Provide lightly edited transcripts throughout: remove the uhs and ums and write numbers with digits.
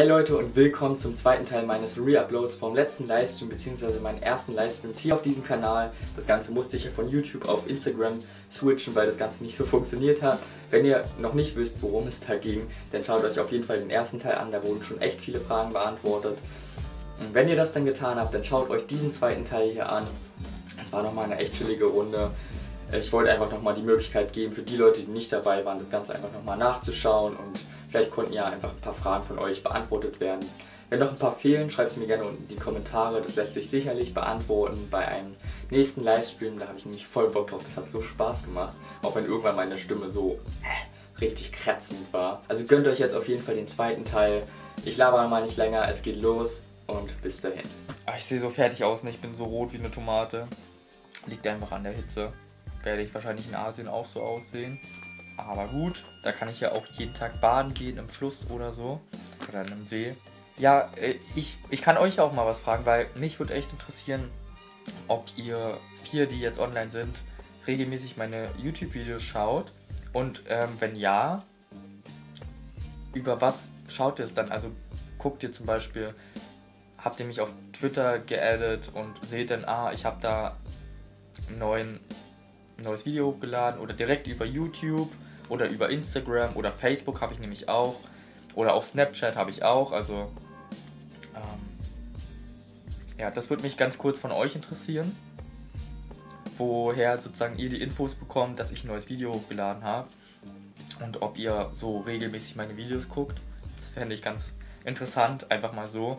Hey Leute und willkommen zum zweiten Teil meines Re-Uploads vom letzten Livestream bzw. meinen ersten Livestreams hier auf diesem Kanal. Das Ganze musste ich ja von YouTube auf Instagram switchen, weil das Ganze nicht so funktioniert hat. Wenn ihr noch nicht wisst, worum es da ging, dann schaut euch auf jeden Fall den ersten Teil an, da wurden schon echt viele Fragen beantwortet. Und wenn ihr das dann getan habt, dann schaut euch diesen zweiten Teil hier an. Es war nochmal eine echt chillige Runde. Ich wollte einfach nochmal die Möglichkeit geben, für die Leute, die nicht dabei waren, das Ganze einfach nochmal nachzuschauen und vielleicht konnten ja einfach ein paar Fragen von euch beantwortet werden. Wenn noch ein paar fehlen, schreibt es mir gerne unten in die Kommentare. Das lässt sich sicherlich beantworten bei einem nächsten Livestream. Da habe ich nämlich voll Bock drauf. Das hat so Spaß gemacht. Auch wenn irgendwann meine Stimme so richtig kratzend war. Also gönnt euch jetzt auf jeden Fall den zweiten Teil. Ich labere mal nicht länger. Es geht los und bis dahin. Ach, ich sehe so fertig aus, ne? Ich bin so rot wie eine Tomate. Liegt einfach an der Hitze. Werde ich wahrscheinlich in Asien auch so aussehen. Aber gut, da kann ich ja auch jeden Tag baden gehen, im Fluss oder so. Oder in einem See. Ja, ich kann euch auch mal was fragen, weil mich würde echt interessieren, ob ihr vier, die jetzt online sind, regelmäßig meine YouTube-Videos schaut. Und wenn ja, über was schaut ihr es dann? Also guckt ihr zum Beispiel, habt ihr mich auf Twitter geaddet und seht dann, ah, ich habe da ein neues Video hochgeladen oder direkt über YouTube. Oder über Instagram oder Facebook habe ich nämlich auch. Oder auch Snapchat habe ich auch. Also, ja, das würde mich ganz kurz von euch interessieren. Woher sozusagen ihr die Infos bekommt, dass ich ein neues Video hochgeladen habe. Und ob ihr so regelmäßig meine Videos guckt. Das fände ich ganz interessant, einfach mal so.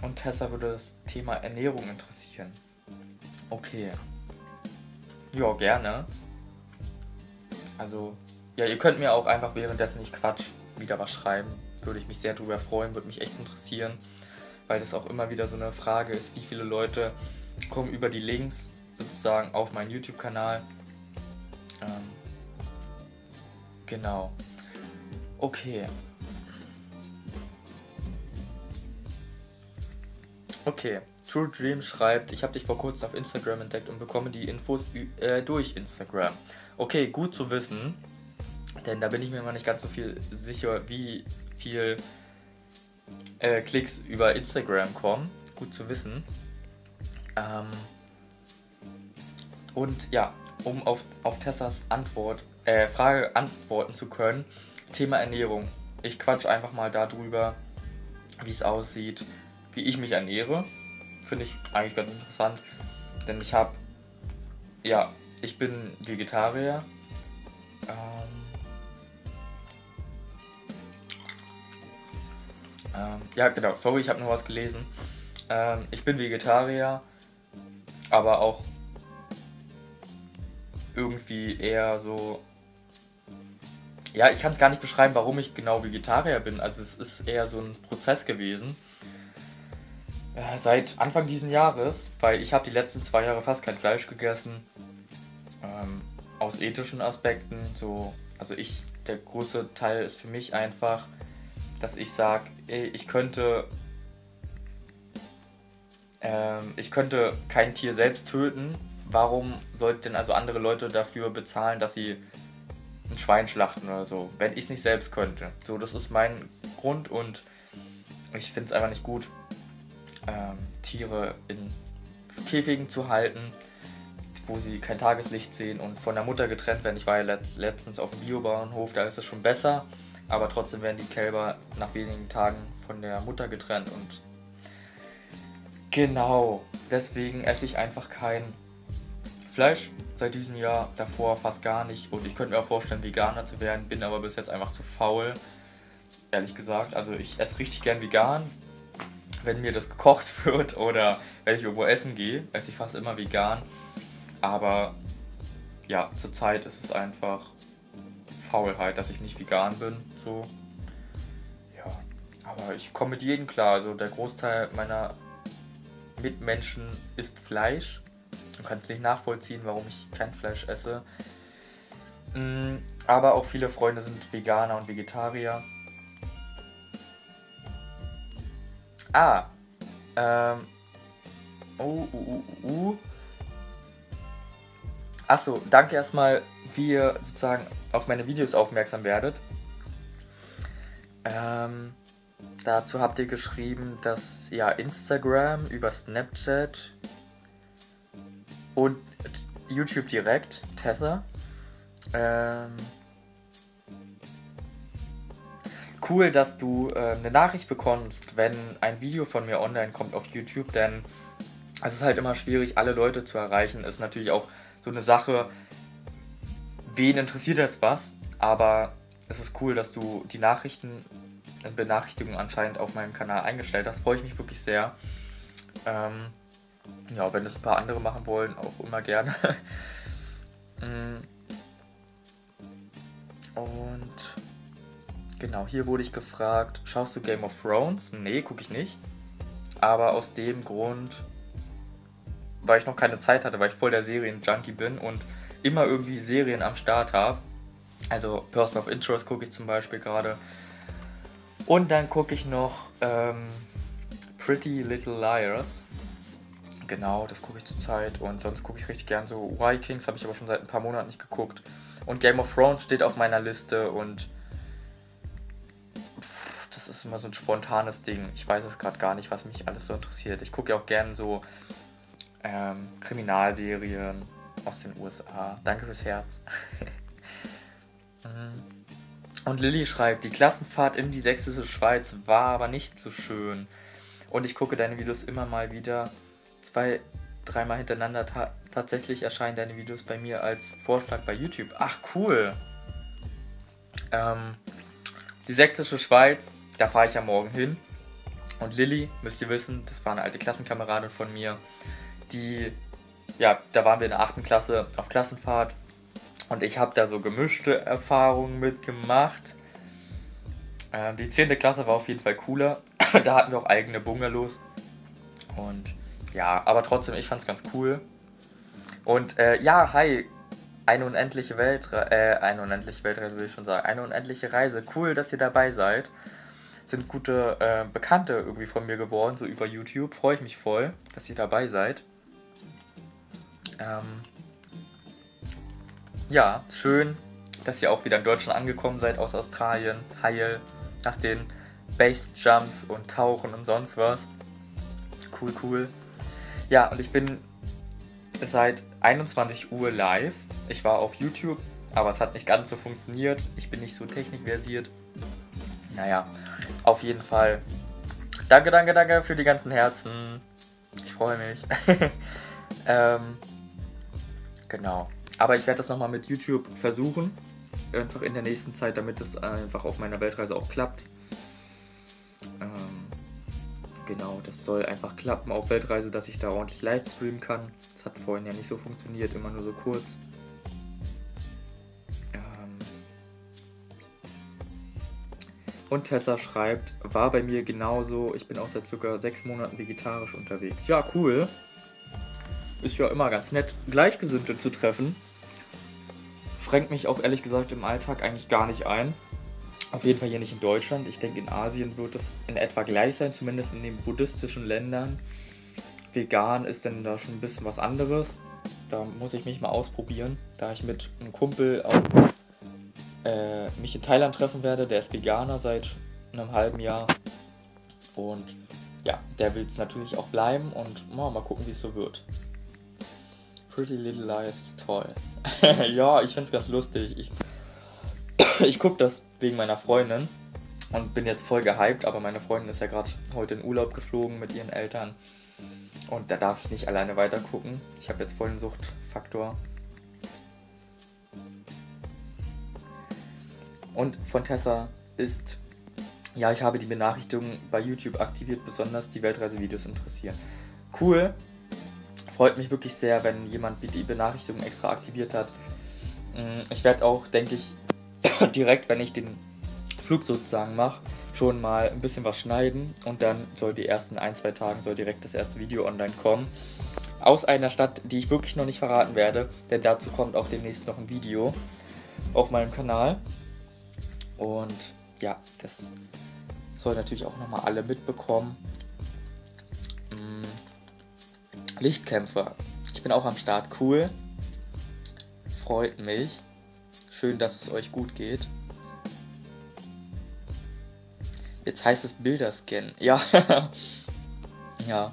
Und Tessa würde das Thema Ernährung interessieren. Okay. Ja, gerne. Also, ja, ihr könnt mir auch einfach währenddessen, ich quatsch, wieder was schreiben. Würde ich mich sehr drüber freuen, würde mich echt interessieren, weil das auch immer wieder so eine Frage ist, wie viele Leute kommen über die Links sozusagen auf meinen YouTube-Kanal. Genau. Okay. Okay. True Dream schreibt, ich habe dich vor kurzem auf Instagram entdeckt und bekomme die Infos durch Instagram. Okay, gut zu wissen, denn da bin ich mir immer nicht ganz so viel sicher, wie viel Klicks über Instagram kommen. Gut zu wissen. Und ja, um auf Tessas Frage antworten zu können, Thema Ernährung. Ich quatsch einfach mal darüber, wie es aussieht, wie ich mich ernähre. Finde ich eigentlich ganz interessant, denn ich habe, ja, ich bin Vegetarier. Ja, genau, sorry, ich habe nur was gelesen. Ich bin Vegetarier, aber auch irgendwie eher so, ja, ich kann es gar nicht beschreiben, warum ich genau Vegetarier bin. Also es ist eher so ein Prozess gewesen. Seit Anfang dieses Jahres, weil ich habe die letzten 2 Jahre fast kein Fleisch gegessen, aus ethischen Aspekten, so, also der große Teil ist für mich einfach, dass ich sage, ich könnte kein Tier selbst töten, warum sollten denn also andere Leute dafür bezahlen, dass sie ein Schwein schlachten oder so, wenn ich es nicht selbst könnte. So, das ist mein Grund und ich finde es einfach nicht gut, Tiere in Käfigen zu halten, wo sie kein Tageslicht sehen und von der Mutter getrennt werden. Ich war ja letztens auf dem Biobauernhof, da ist es schon besser, aber trotzdem werden die Kälber nach wenigen Tagen von der Mutter getrennt und genau, deswegen esse ich einfach kein Fleisch seit diesem Jahr, davor fast gar nicht und ich könnte mir auch vorstellen, Veganer zu werden, bin aber bis jetzt einfach zu faul, ehrlich gesagt. Also ich esse richtig gern vegan. Wenn mir das gekocht wird oder wenn ich irgendwo essen gehe, esse ich fast immer vegan. Aber ja, zurzeit ist es einfach Faulheit, dass ich nicht vegan bin. So. Ja, aber ich komme mit jedem klar. Also der Großteil meiner Mitmenschen isst Fleisch. Du kannst nicht nachvollziehen, warum ich kein Fleisch esse. Aber auch viele Freunde sind Veganer und Vegetarier. Ah, Achso, danke erstmal, wie ihr sozusagen auf meine Videos aufmerksam werdet. Dazu habt ihr geschrieben, dass ja Instagram über Snapchat und YouTube direkt, Tessa. Cool, dass du eine Nachricht bekommst, wenn ein Video von mir online kommt auf YouTube, denn es ist halt immer schwierig, alle Leute zu erreichen. Ist natürlich auch so eine Sache, wen interessiert jetzt was, aber es ist cool, dass du die Nachrichten und Benachrichtigungen anscheinend auf meinem Kanal eingestellt hast. Freue ich mich wirklich sehr. Ja, wenn das ein paar andere machen wollen, auch immer gerne. Und genau, hier wurde ich gefragt, schaust du Game of Thrones? Nee, gucke ich nicht. Aber aus dem Grund, weil ich noch keine Zeit hatte, weil ich voll der Serien-Junkie bin und immer irgendwie Serien am Start habe. Also Person of Interest gucke ich zum Beispiel gerade. Und dann gucke ich noch Pretty Little Liars. Genau, das gucke ich zurzeit. Und sonst gucke ich richtig gern so Vikings, habe ich aber schon seit ein paar Monaten nicht geguckt. Und Game of Thrones steht auf meiner Liste und das ist immer so ein spontanes Ding. Ich weiß es gerade gar nicht, was mich alles so interessiert. Ich gucke ja auch gern so Kriminalserien aus den USA. Danke fürs Herz. Und Lilly schreibt, die Klassenfahrt in die sächsische Schweiz war aber nicht so schön. Und ich gucke deine Videos immer mal wieder. 2-3 Mal hintereinander tatsächlich erscheinen deine Videos bei mir als Vorschlag bei YouTube. Ach, cool. Die sächsische Schweiz, da fahre ich ja morgen hin. Und Lilly, müsst ihr wissen, das war eine alte Klassenkameradin von mir. Die, ja, da waren wir in der 8. Klasse auf Klassenfahrt. Und ich habe da so gemischte Erfahrungen mitgemacht. Die 10. Klasse war auf jeden Fall cooler. Da hatten wir auch eigene Bungalows. Und ja, aber trotzdem, ich fand es ganz cool. Und ja, hi. Eine unendliche Weltreise will ich schon sagen. Eine unendliche Reise. Cool, dass ihr dabei seid. Sind gute Bekannte irgendwie von mir geworden, so über YouTube. Freue ich mich voll, dass ihr dabei seid. Ja, schön, dass ihr auch wieder in Deutschland angekommen seid, aus Australien, heil, nach den Base-Jumps und Tauchen und sonst was. Cool, cool. Ja, und ich bin seit 21 Uhr live. Ich war auf YouTube, aber es hat nicht ganz so funktioniert. Ich bin nicht so technikversiert. Naja, auf jeden Fall. Danke, danke, danke für die ganzen Herzen. Ich freue mich. Genau. Aber ich werde das nochmal mit YouTube versuchen, einfach in der nächsten Zeit, damit das einfach auf meiner Weltreise auch klappt. Genau, das soll einfach klappen auf Weltreise, dass ich da ordentlich live streamen kann. Das hat vorhin ja nicht so funktioniert, immer nur so kurz. Und Tessa schreibt, war bei mir genauso, ich bin auch seit ca. 6 Monaten vegetarisch unterwegs. Ja, cool. Ist ja immer ganz nett, Gleichgesinnte zu treffen. Schränkt mich auch ehrlich gesagt im Alltag eigentlich gar nicht ein. Auf jeden Fall hier nicht in Deutschland. Ich denke, in Asien wird es in etwa gleich sein, zumindest in den buddhistischen Ländern. Vegan ist denn da schon ein bisschen was anderes. Da muss ich mich mal ausprobieren, da ich mit einem Kumpel auch, mich in Thailand treffen werde. Der ist Veganer seit einem halben Jahr. Und ja, der will es natürlich auch bleiben und oh, mal gucken, wie es so wird. Pretty Little Liars ist toll. Ja, ich find's ganz lustig. Ich gucke das wegen meiner Freundin und bin jetzt voll gehypt, aber meine Freundin ist ja gerade heute in Urlaub geflogen mit ihren Eltern und da darf ich nicht alleine weiter gucken. Ich habe jetzt voll den Suchtfaktor. Und von Tessa ist, ja, ich habe die Benachrichtigungen bei YouTube aktiviert, besonders die Weltreisevideos interessieren. Cool. Freut mich wirklich sehr, wenn jemand die Benachrichtigung extra aktiviert hat. Ich werde auch, denke ich, direkt, wenn ich den Flug sozusagen mache, schon mal ein bisschen was schneiden. Und dann soll die ersten 1-2 Tagen soll direkt das erste Video online kommen. Aus einer Stadt, die ich wirklich noch nicht verraten werde, denn dazu kommt auch demnächst noch ein Video auf meinem Kanal. Und ja, das soll natürlich auch nochmal alle mitbekommen. Lichtkämpfer. Ich bin auch am Start. Cool. Freut mich. Schön, dass es euch gut geht. Jetzt heißt es Bilder scannen. Ja. Ja.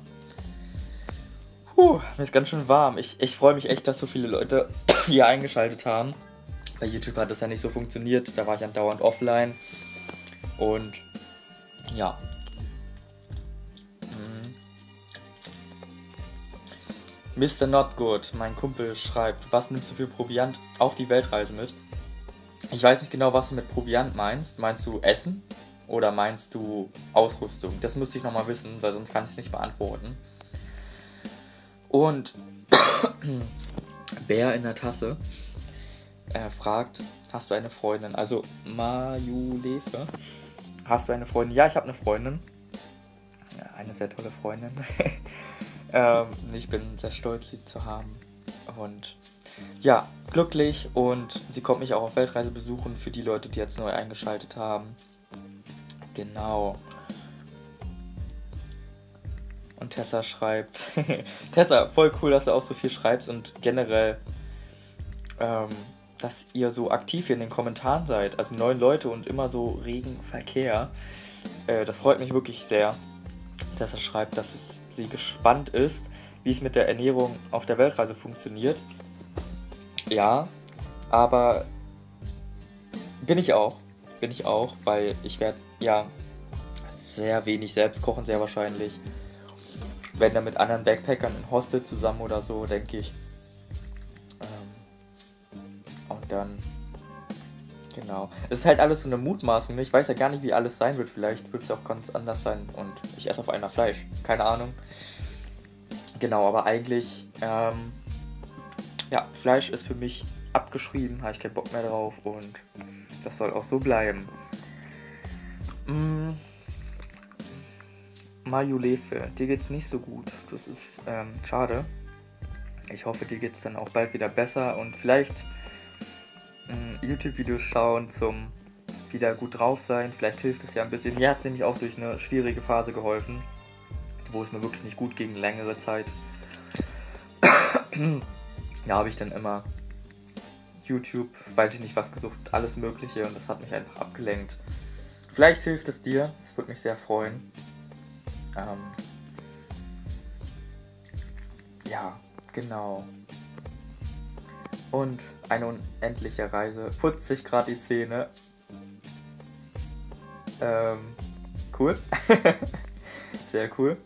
Mir ist ganz schön warm. Ich freue mich echt, dass so viele Leute hier eingeschaltet haben. Bei YouTube hat das ja nicht so funktioniert. Da war ich andauernd offline. Und ja. Mr. Not Good, mein Kumpel, schreibt, was nimmst du für Proviant auf die Weltreise mit? Ich weiß nicht genau, was du mit Proviant meinst. Meinst du Essen oder meinst du Ausrüstung? Das müsste ich nochmal wissen, weil sonst kann ich es nicht beantworten. Und Bär in der Tasse fragt, hast du eine Freundin? Also Majulefe, hast du eine Freundin? Ja, ich habe eine Freundin. Ja, eine sehr tolle Freundin. Ich bin sehr stolz, sie zu haben und ja, glücklich, und sie kommt mich auch auf Weltreise besuchen für die Leute, die jetzt neu eingeschaltet haben. Genau. Und Tessa schreibt, Tessa, voll cool, dass du auch so viel schreibst und generell, dass ihr so aktiv hier in den Kommentaren seid, also 9 Leute und immer so regen Verkehr, das freut mich wirklich sehr. Tessa schreibt, dass es sie gespannt ist, wie es mit der Ernährung auf der Weltreise funktioniert. Ja, aber bin ich auch, weil ich werde ja sehr wenig selbst kochen, sehr wahrscheinlich. Wenn dann mit anderen Backpackern im Hostel zusammen oder so, denke ich. Und dann, genau. Es ist halt alles so eine Mutmaßung. Ich weiß ja gar nicht, wie alles sein wird. Vielleicht wird es ja auch ganz anders sein und ich esse auf einmal Fleisch. Keine Ahnung. Genau, aber eigentlich, ja, Fleisch ist für mich abgeschrieben. Habe ich keinen Bock mehr drauf und das soll auch so bleiben. Majulefe, dir geht's nicht so gut. Das ist schade. Ich hoffe, dir geht's dann auch bald wieder besser und vielleicht YouTube-Videos schauen zum wieder gut drauf sein. Vielleicht hilft es ja ein bisschen. Mir hat es nämlich auch durch eine schwierige Phase geholfen, wo es mir wirklich nicht gut ging, längere Zeit. Da habe ich dann immer YouTube, weiß ich nicht was gesucht, alles Mögliche, und das hat mich einfach abgelenkt. Vielleicht hilft es dir, das würde mich sehr freuen. Ja, genau. Und eine unendliche Reise. Putzt sich gerade die Zähne. Cool. Sehr cool.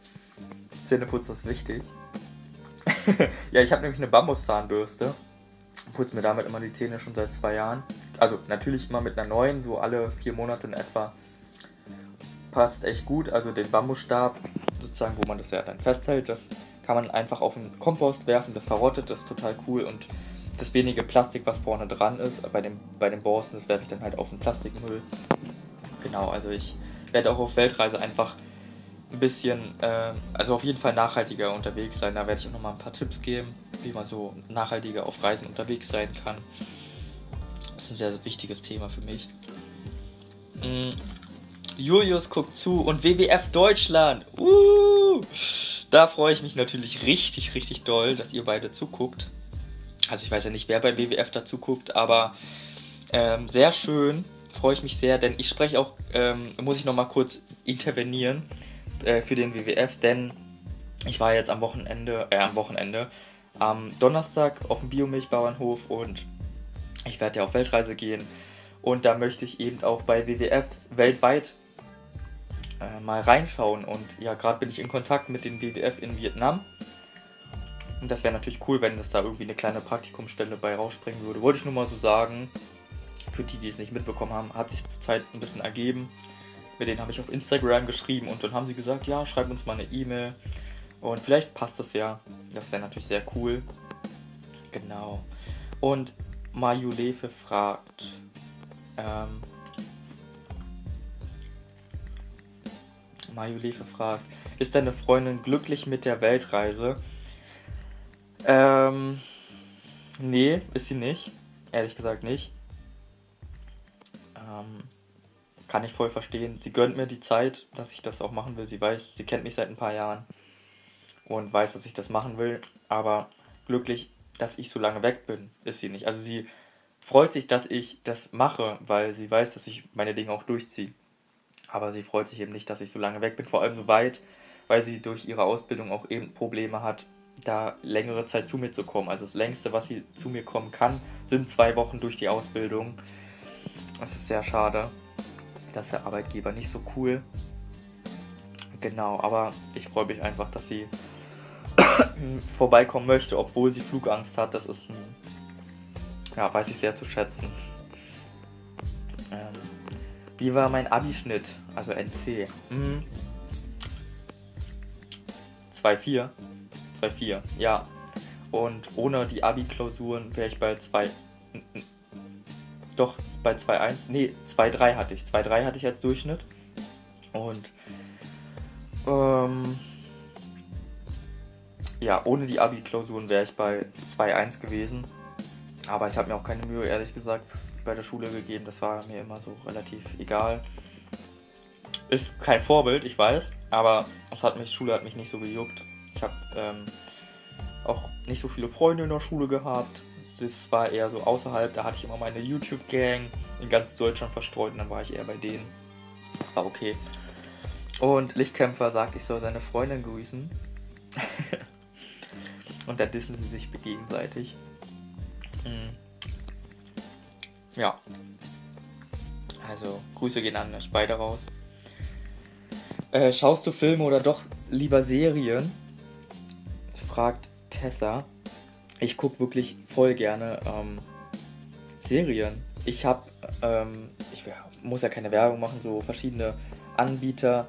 Zähneputzen ist wichtig. Ja, ich habe nämlich eine Bambuszahnbürste. Putze mir damit immer die Zähne schon seit 2 Jahren. Also natürlich immer mit einer neuen, so alle 4 Monate in etwa. Passt echt gut. Also den Bambusstab, sozusagen, wo man das ja dann festhält, das kann man einfach auf den Kompost werfen. Das verrottet, das ist total cool, und das wenige Plastik, was vorne dran ist, bei den Borsten, das werfe ich dann halt auf den Plastikmüll. Genau, also ich werde auch auf Weltreise einfach ein bisschen, also auf jeden Fall nachhaltiger unterwegs sein. Da werde ich auch nochmal ein paar Tipps geben, wie man so nachhaltiger auf Reisen unterwegs sein kann. Das ist ein sehr, sehr wichtiges Thema für mich. Julius guckt zu und WWF Deutschland. Da freue ich mich natürlich richtig, richtig doll, dass ihr beide zuguckt. Also ich weiß ja nicht, wer bei WWF dazu guckt, aber sehr schön, freue ich mich sehr, denn ich spreche auch, muss ich nochmal kurz intervenieren für den WWF, denn ich war jetzt am Donnerstag auf dem Biomilchbauernhof, und ich werde ja auf Weltreise gehen, und da möchte ich eben auch bei WWFs weltweit mal reinschauen, und ja, gerade bin ich in Kontakt mit dem WWF in Vietnam. Und das wäre natürlich cool, wenn das da irgendwie eine kleine Praktikumsstelle bei rausspringen würde. Wollte ich nur mal so sagen. Für die, die es nicht mitbekommen haben, hat sich zurzeit ein bisschen ergeben. Mit denen habe ich auf Instagram geschrieben, und dann haben sie gesagt, ja, schreib uns mal eine E-Mail. Und vielleicht passt das ja. Das wäre natürlich sehr cool. Genau. Und Majulefe fragt, ist deine Freundin glücklich mit der Weltreise? Nee, ist sie nicht. Ehrlich gesagt nicht. Kann ich voll verstehen. Sie gönnt mir die Zeit, dass ich das auch machen will. Sie weiß, sie kennt mich seit ein paar Jahren und weiß, dass ich das machen will. Aber glücklich, dass ich so lange weg bin, ist sie nicht. Also sie freut sich, dass ich das mache, weil sie weiß, dass ich meine Dinge auch durchziehe. Aber sie freut sich eben nicht, dass ich so lange weg bin, vor allem so weit, weil sie durch ihre Ausbildung auch eben Probleme hat, da längere Zeit zu mir zu kommen. Also das längste, was sie zu mir kommen kann, sind 2 Wochen durch die Ausbildung. Das ist sehr schade. Das ist der Arbeitgeber nicht so cool. Genau, aber ich freue mich einfach, dass sie vorbeikommen möchte, obwohl sie Flugangst hat. Das ist ein, ja, weiß ich sehr zu schätzen. Wie war mein Abischnitt? Also NC. 2,4. 2,4, ja. Und ohne die Abi-Klausuren wäre ich bei 2... Doch, bei 2,1. Nee, 2,3 hatte ich. 2,3 hatte ich als Durchschnitt. Und... ja, ohne die Abi-Klausuren wäre ich bei 2,1 gewesen. Aber ich habe mir auch keine Mühe, ehrlich gesagt, bei der Schule gegeben. Das war mir immer so relativ egal. Ist kein Vorbild, ich weiß. Aber es hat mich, Schule hat mich nicht so gejuckt. Ich habe auch nicht so viele Freunde in der Schule gehabt. Das war eher so außerhalb. Da hatte ich immer meine YouTube-Gang in ganz Deutschland verstreut. Und dann war ich eher bei denen. Das war okay. Und Lichtkämpfer sagt, ich soll seine Freundin grüßen. Und da dissen sie sich gegenseitig. Ja. Also, Grüße gehen an beide raus. Schaust du Filme oder doch lieber Serien? Fragt Tessa. Ich gucke wirklich voll gerne Serien. Ich habe, ich muss ja keine Werbung machen, so verschiedene Anbieter.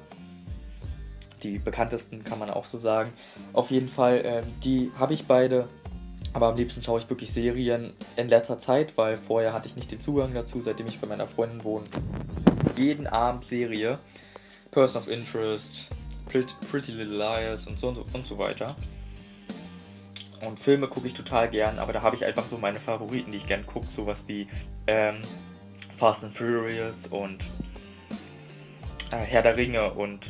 Die bekanntesten kann man auch so sagen. Auf jeden Fall, die habe ich beide. Aber am liebsten schaue ich wirklich Serien in letzter Zeit, weil vorher hatte ich nicht den Zugang dazu, seitdem ich bei meiner Freundin wohne. Jeden Abend Serie. Person of Interest, Pretty Little Liars und so weiter. Und Filme gucke ich total gern, aber da habe ich einfach so meine Favoriten, die ich gern gucke. Sowas wie Fast and Furious und Herr der Ringe und...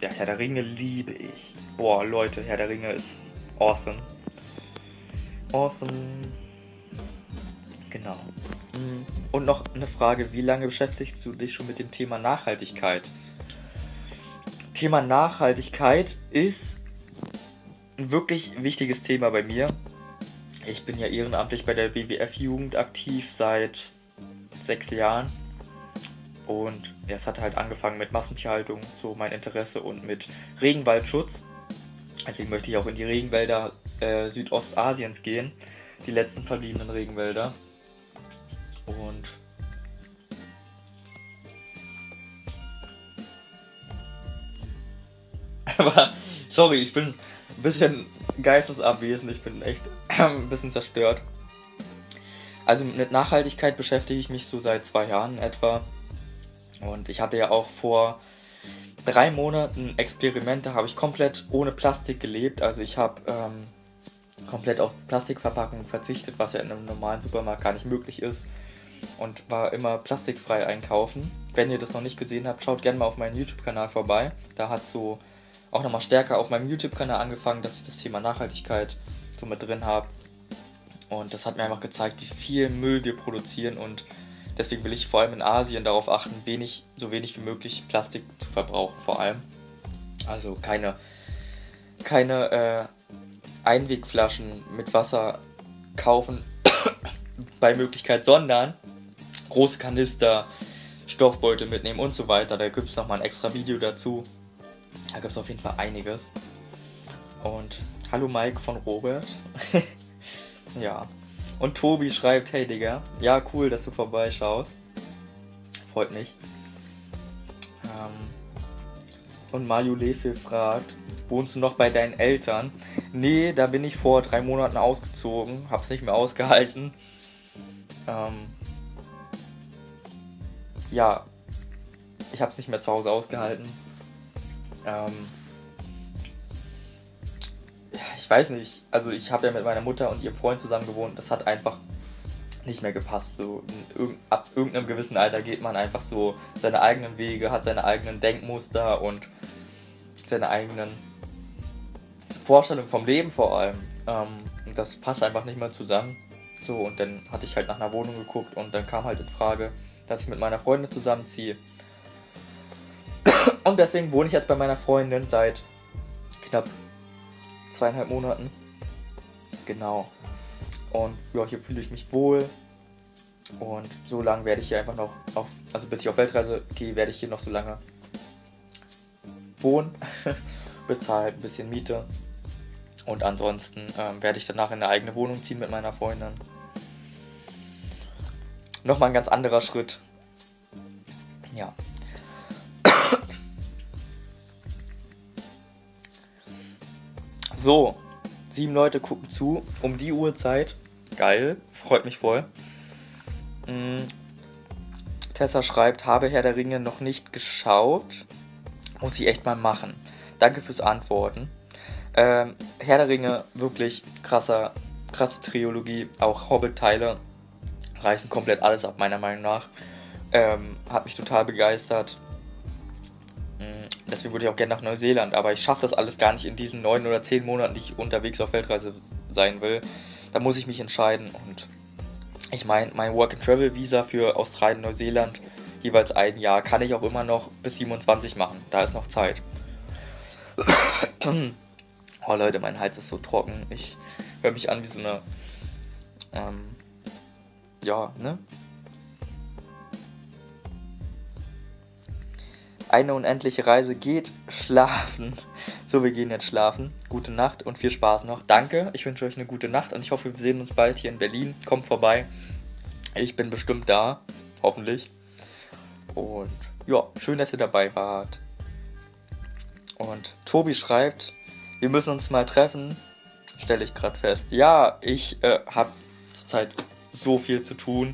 Ja, Herr der Ringe liebe ich. Boah, Leute, Herr der Ringe ist awesome. Awesome. Genau. Und noch eine Frage, wie lange beschäftigst du dich schon mit dem Thema Nachhaltigkeit? Thema Nachhaltigkeit ist ein wirklich wichtiges Thema bei mir. Ich bin ja ehrenamtlich bei der WWF-Jugend aktiv seit 6 Jahren. Und ja, es hat halt angefangen mit Massentierhaltung, so mein Interesse, und mit Regenwaldschutz. Also ich möchte hier auch in die Regenwälder Südostasiens gehen, die letzten verbliebenen Regenwälder. Und aber, sorry, ich bin ein bisschen geistesabwesend, ich bin echt ein bisschen zerstört. Also mit Nachhaltigkeit beschäftige ich mich so seit 2 Jahren etwa. Und ich hatte ja auch vor 3 Monaten Experimente, da habe ich komplett ohne Plastik gelebt. Also ich habe komplett auf Plastikverpackungen verzichtet, was ja in einem normalen Supermarkt gar nicht möglich ist. Und war immer plastikfrei einkaufen. Wenn ihr das noch nicht gesehen habt, schaut gerne mal auf meinen YouTube-Kanal vorbei. Da hat so auch nochmal stärker auf meinem YouTube-Kanal angefangen, dass ich das Thema Nachhaltigkeit so mit drin habe. Und das hat mir einfach gezeigt, wie viel Müll wir produzieren, und deswegen will ich vor allem in Asien darauf achten, so wenig wie möglich Plastik zu verbrauchen, vor allem. Also keine Einwegflaschen mit Wasser kaufen bei Möglichkeit, sondern große Kanister, Stoffbeutel mitnehmen und so weiter. Da gibt es nochmal ein extra Video dazu. Da gibt es auf jeden Fall einiges. Und hallo Mike von Robert. Ja. Und Tobi schreibt, hey Digga, ja cool, dass du vorbeischaust. Freut mich. Und Mario Lefe fragt, wohnst du noch bei deinen Eltern? Nee, da bin ich vor 3 Monaten ausgezogen, hab's nicht mehr ausgehalten. Ja, ich hab's nicht mehr zu Hause ausgehalten. Ich weiß nicht, also ich habe ja mit meiner Mutter und ihrem Freund zusammen gewohnt, das hat einfach nicht mehr gepasst. So, ab irgendeinem gewissen Alter geht man einfach so seine eigenen Wege, hat seine eigenen Denkmuster und seine eigenen Vorstellungen vom Leben vor allem. Das passt einfach nicht mehr zusammen. So, und dann hatte ich halt nach einer Wohnung geguckt, und dann kam halt in Frage, dass ich mit meiner Freundin zusammenziehe. Und deswegen wohne ich jetzt bei meiner Freundin seit knapp 2,5 Monaten. Genau. Und ja, hier fühle ich mich wohl. Und so lange werde ich hier einfach noch, also bis ich auf Weltreise gehe, werde ich hier noch so lange wohnen. Bezahle halt ein bisschen Miete. Und ansonsten werde ich danach in eine eigene Wohnung ziehen mit meiner Freundin. Nochmal ein ganz anderer Schritt. Ja. So, 7 Leute gucken zu, um die Uhrzeit. Geil, freut mich voll. Tessa schreibt, habe Herr der Ringe noch nicht geschaut. Muss ich echt mal machen. Danke fürs Antworten. Herr der Ringe, wirklich krasse Trilogie. Auch Hobbit-Teile reißen komplett alles ab, meiner Meinung nach. Hat mich total begeistert. Deswegen würde ich auch gerne nach Neuseeland, aber ich schaffe das alles gar nicht in diesen 9 oder 10 Monaten, die ich unterwegs auf Weltreise sein will. Da muss ich mich entscheiden und ich meine, mein Work-and-Travel-Visa für Australien und Neuseeland jeweils ein Jahr kann ich auch immer noch bis 27 machen. Da ist noch Zeit. Oh Leute, mein Hals ist so trocken. Ich höre mich an wie so eine... ja, ne? Eine unendliche Reise geht schlafen. So, wir gehen jetzt schlafen. Gute Nacht und viel Spaß noch. Danke, ich wünsche euch eine gute Nacht und ich hoffe, wir sehen uns bald hier in Berlin. Kommt vorbei. Ich bin bestimmt da. Hoffentlich. Und ja, schön, dass ihr dabei wart. Und Tobi schreibt, wir müssen uns mal treffen. Stelle ich gerade fest. Ja, ich habe zurzeit so viel zu tun,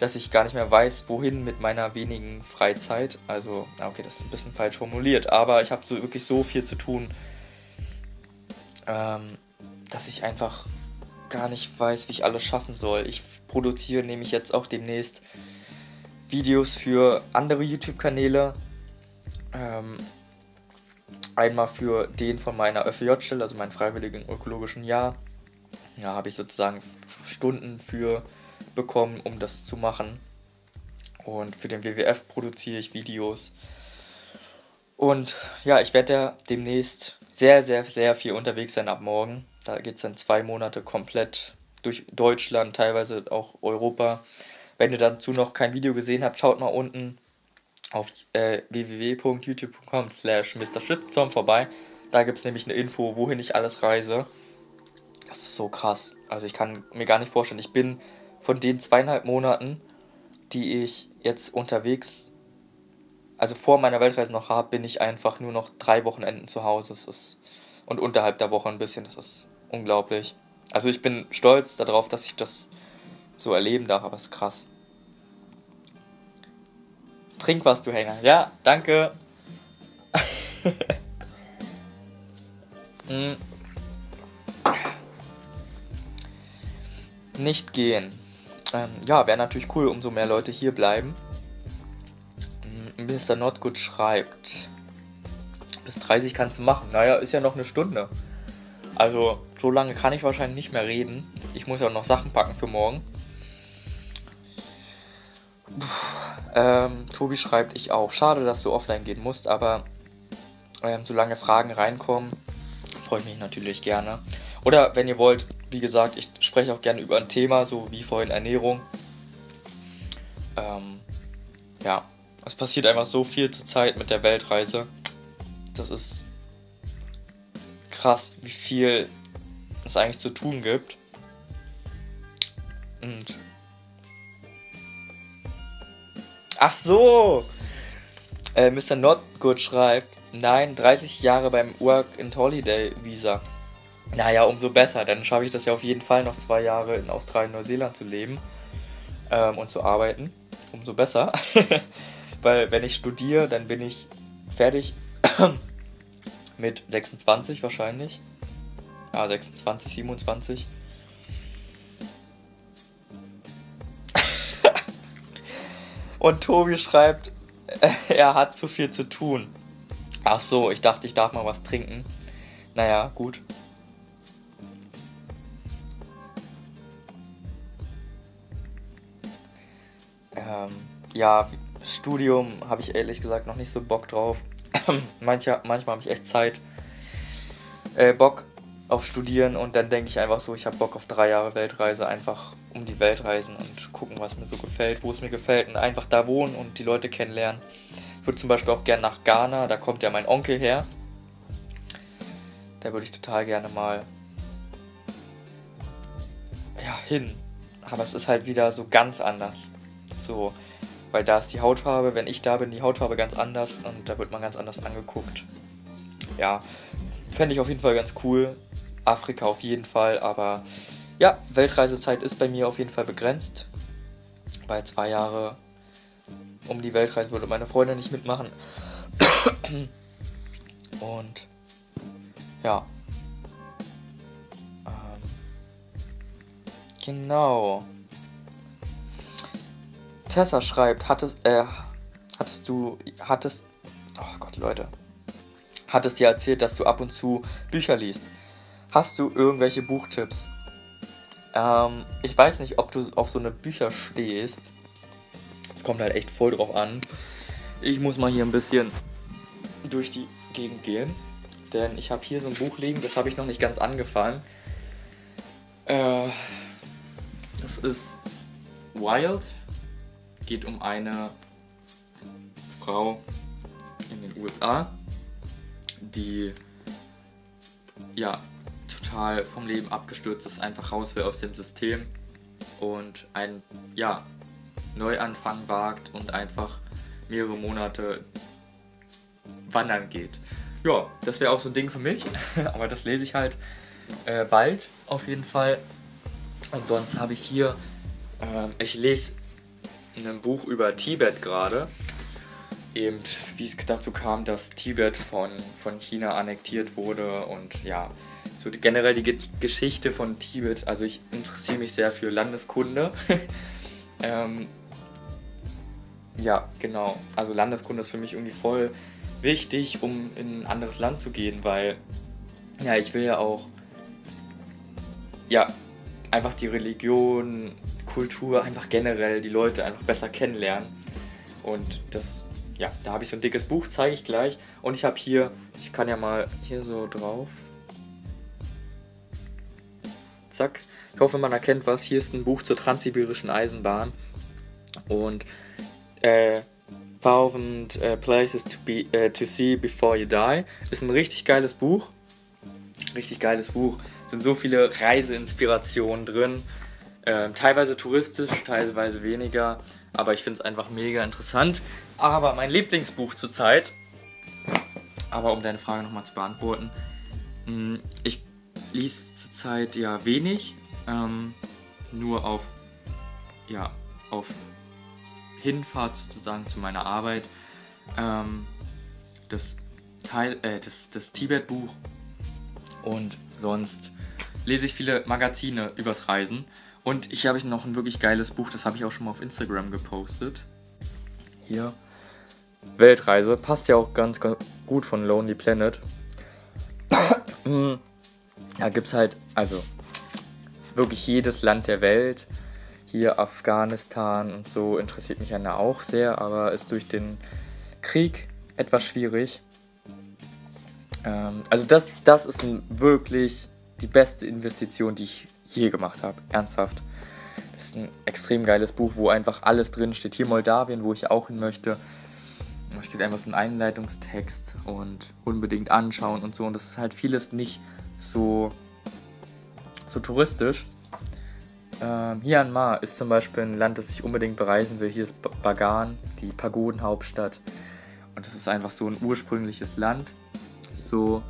dass ich gar nicht mehr weiß, wohin mit meiner wenigen Freizeit. Also, okay, das ist ein bisschen falsch formuliert, aber ich habe so wirklich so viel zu tun, dass ich einfach gar nicht weiß, wie ich alles schaffen soll. Ich produziere nämlich jetzt auch demnächst Videos für andere YouTube-Kanäle. Einmal für den von meiner ÖFJ-Stelle, also meinem freiwilligen ökologischen Jahr. Ja, habe ich sozusagen Stunden für bekommen, um das zu machen. Und für den WWF produziere ich Videos. Und ja, ich werde ja demnächst sehr, sehr, sehr viel unterwegs sein ab morgen. Da geht es dann 2 Monate komplett durch Deutschland, teilweise auch Europa. Wenn ihr dazu noch kein Video gesehen habt, schaut mal unten auf www.youtube.com/MrShitstorm vorbei. Da gibt es nämlich eine Info, wohin ich alles reise. Das ist so krass. Also ich kann mir gar nicht vorstellen, ich bin von den 2,5 Monaten, die ich jetzt unterwegs, also vor meiner Weltreise noch habe, bin ich einfach nur noch 3 Wochenenden zu Hause. Das ist, und unterhalb der Woche ein bisschen, das ist unglaublich. Also ich bin stolz darauf, dass ich das so erleben darf, aber es ist krass. Trink was, du Hänger. Ja, danke. Nicht gehen. Ja, wäre natürlich cool, umso mehr Leute hier bleiben. Mr. Notgood schreibt, bis 30 kannst du machen. Naja, ist ja noch eine Stunde. Also, so lange kann ich wahrscheinlich nicht mehr reden. Ich muss ja auch noch Sachen packen für morgen. Tobi schreibt, ich auch. Schade, dass du offline gehen musst, aber solange Fragen reinkommen, freue ich mich natürlich gerne. Oder wenn ihr wollt, wie gesagt, ich spreche auch gerne über ein Thema, so wie vorhin Ernährung. Ja, es passiert einfach so viel zur Zeit mit der Weltreise. Das ist krass, wie viel es eigentlich zu tun gibt. Und ach so! Mr. Notgood schreibt, nein, 30 Jahre beim Work-and-Holiday-Visa. Naja, umso besser, dann schaffe ich das ja auf jeden Fall noch 2 Jahre in Australien, Neuseeland zu leben und zu arbeiten. Umso besser, weil wenn ich studiere, dann bin ich fertig mit 26 wahrscheinlich. Ja, 26, 27. Und Tobi schreibt, er hat zu viel zu tun. Ach so, ich dachte, ich darf mal was trinken. Naja, gut. Ja, Studium habe ich ehrlich gesagt noch nicht so Bock drauf. Manchmal habe ich echt Zeit, Bock auf Studieren, und dann denke ich einfach so, ich habe Bock auf 3 Jahre Weltreise, einfach um die Welt reisen und gucken, was mir so gefällt, wo es mir gefällt, und einfach da wohnen und die Leute kennenlernen. Ich würde zum Beispiel auch gerne nach Ghana, da kommt ja mein Onkel her. Da würde ich total gerne mal hin. Aber es ist halt wieder so ganz anders. So, weil da ist die Hautfarbe, wenn ich da bin, die Hautfarbe ganz anders und da wird man ganz anders angeguckt. Ja, fände ich auf jeden Fall ganz cool. Afrika auf jeden Fall, aber ja, Weltreisezeit ist bei mir auf jeden Fall begrenzt. Bei 2 Jahre um die Weltreise würde meine Freundin nicht mitmachen. Und ja. Genau. Tessa schreibt, hattest dir erzählt, dass du ab und zu Bücher liest. Hast du irgendwelche Buchtipps? Ich weiß nicht, ob du auf so eine Bücher stehst. Es kommt halt echt voll drauf an. Ich muss mal hier ein bisschen durch die Gegend gehen, denn ich habe hier so ein Buch liegen, das habe ich noch nicht ganz angefangen. Das ist Wild, geht um eine Frau in den USA, die ja total vom Leben abgestürzt ist, einfach raus will aus dem System und einen Neuanfang wagt und einfach mehrere Monate wandern geht. Ja, das wäre auch so ein Ding für mich, aber das lese ich halt bald auf jeden Fall. Und sonst habe ich hier, ich lese ein Buch über Tibet gerade, eben wie es dazu kam, dass Tibet von China annektiert wurde, und ja, so generell die Geschichte von Tibet. Also ich interessiere mich sehr für Landeskunde. Ja, genau, also Landeskunde ist für mich irgendwie voll wichtig, um in ein anderes Land zu gehen, weil ja, ich will ja auch einfach die Religion, Kultur, einfach generell die Leute einfach besser kennenlernen. Und das, ja, da habe ich so ein dickes Buch, zeige ich gleich. Und ich habe hier, ich kann ja mal hier so drauf. Zack. Ich hoffe, man erkennt was. Hier ist ein Buch zur transsibirischen Eisenbahn. Und 1000 Places to See Before You Die ist ein richtig geiles Buch. Richtig geiles Buch. Sind so viele Reiseinspirationen drin, teilweise touristisch, teilweise weniger, aber ich finde es einfach mega interessant. Aber mein Lieblingsbuch zurzeit, aber um deine Frage nochmal zu beantworten, ich lese zurzeit ja wenig, nur auf Hinfahrt sozusagen zu meiner Arbeit, das Tibet-Buch. Und sonst lese ich viele Magazine übers Reisen. Und hier habe ich noch ein wirklich geiles Buch, das habe ich auch schon mal auf Instagram gepostet. Hier. Weltreise. Passt ja auch ganz, ganz gut, von Lonely Planet. Da gibt es halt, also, wirklich jedes Land der Welt. Hier Afghanistan und so interessiert mich ja auch sehr, aber ist durch den Krieg etwas schwierig. Also das ist wirklich die beste Investition, die ich je gemacht habe. Ernsthaft. Das ist ein extrem geiles Buch, wo einfach alles drin steht. Hier Moldawien, wo ich auch hin möchte. Da steht einfach so ein Einleitungstext und unbedingt anschauen und so. Und das ist halt vieles nicht so touristisch. Myanmar ist zum Beispiel ein Land, das ich unbedingt bereisen will. Hier ist Bagan, die Pagodenhauptstadt. Und das ist einfach so ein ursprüngliches Land. So,